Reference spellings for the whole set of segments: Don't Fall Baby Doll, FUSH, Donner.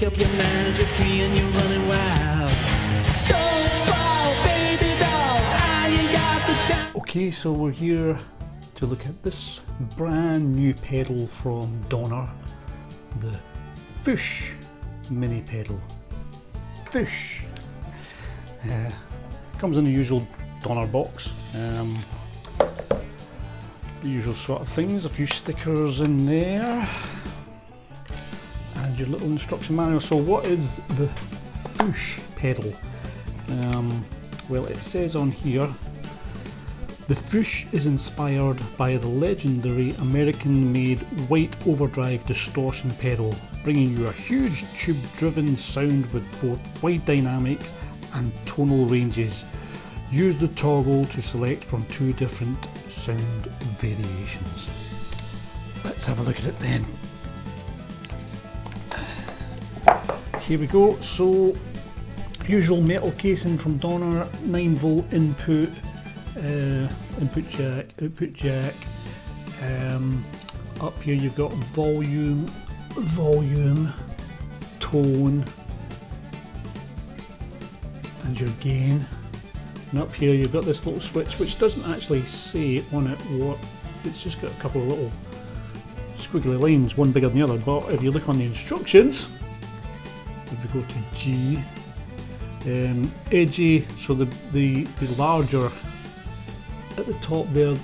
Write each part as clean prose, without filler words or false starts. make up your mind, you're free and you're running wild. Don't fall, baby doll, I ain't got the time. Okay, so we're here to look at this brand new pedal from Donner, the FUSH mini pedal. FUSH comes in the usual Donner box. The usual sort of things, a few stickers in there, and your little instruction manual. So what is the FUSH pedal? Well, it says on here, the FUSH is inspired by the legendary American-made white overdrive distortion pedal, bringing you a huge tube-driven sound with both wide dynamics and tonal ranges. Use the toggle to select from two different sound variations. Let's have a look at it then. Here we go. So, usual metal casing from Donner, 9V input, input jack, output jack. Up here you've got volume, tone, and your gain. And up here you've got this little switch, which doesn't actually say on it what, it's just got a couple of little squiggly lines, one bigger than the other, but if you look on the instructions, if you go to G, edgy, so the larger, at the top there,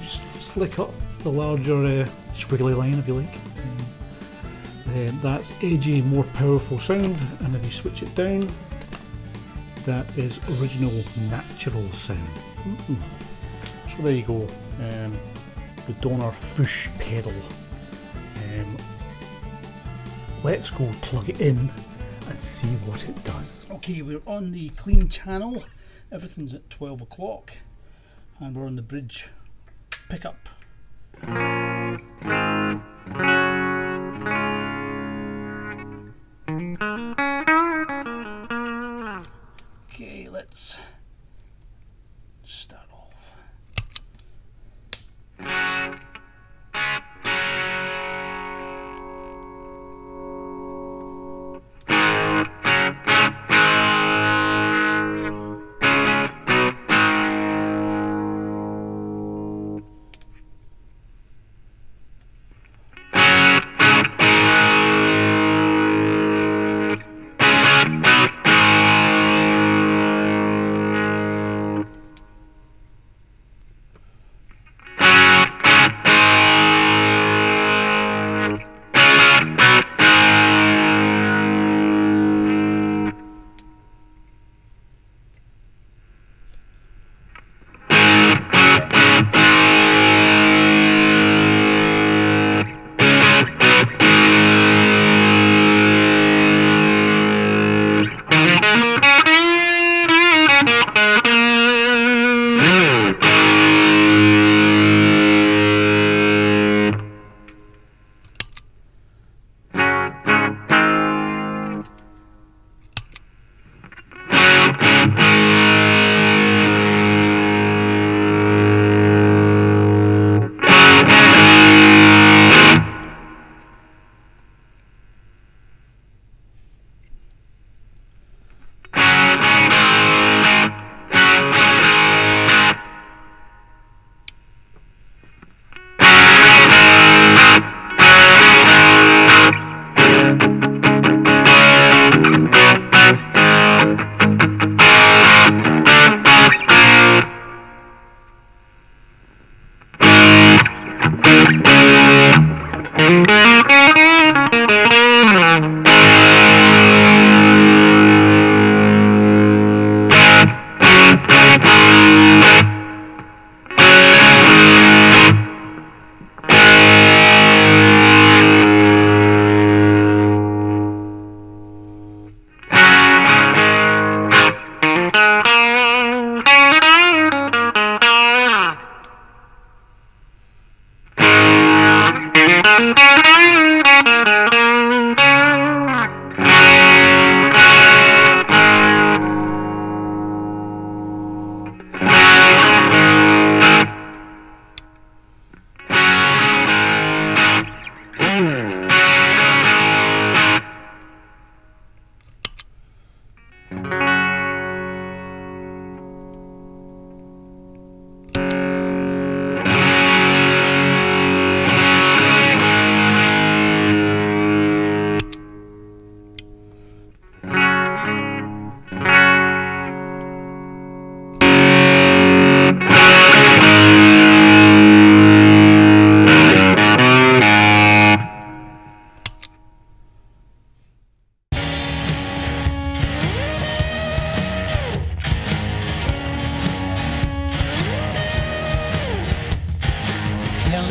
just flick up the larger squiggly line if you like, that's edgy, more powerful sound, and if you switch it down, that is original natural sound. So there you go, the Donner FUSH pedal. Let's go plug it in and see what it does. Okay, we're on the clean channel, everything's at 12 o'clock, and we're on the bridge pickup. Let's start off.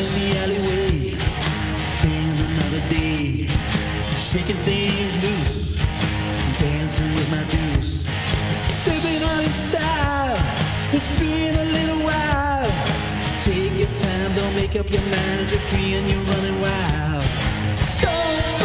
in the alleyway, spend another day, shaking things loose, dancing with my deuce, stepping on in style, it's been a little while, take your time, don't make up your mind, you're free and you're running wild. Don't